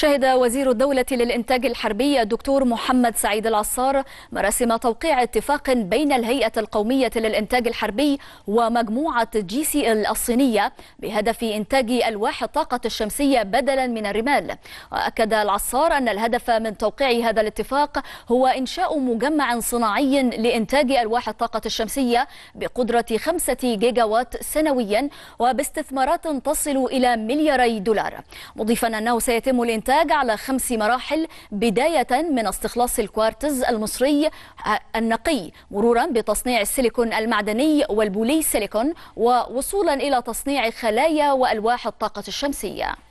شهد وزير الدولة للإنتاج الحربي الدكتور محمد سعيد العصار مراسم توقيع اتفاق بين الهيئة القومية للإنتاج الحربي ومجموعة جي سي ال الصينية بهدف إنتاج ألواح الطاقة الشمسية بدلا من الرمال. وأكد العصار أن الهدف من توقيع هذا الاتفاق هو إنشاء مجمع صناعي لإنتاج ألواح الطاقة الشمسية بقدرة 5 جيجاوات سنويا وباستثمارات تصل إلى $2 مليار، مضيفا أنه سيتم الإنتاج على 5 مراحل، بداية من استخلاص الكوارتز المصري النقي، مرورا بتصنيع السيليكون المعدني والبولي سيليكون، ووصولا إلى تصنيع خلايا وألواح الطاقة الشمسية.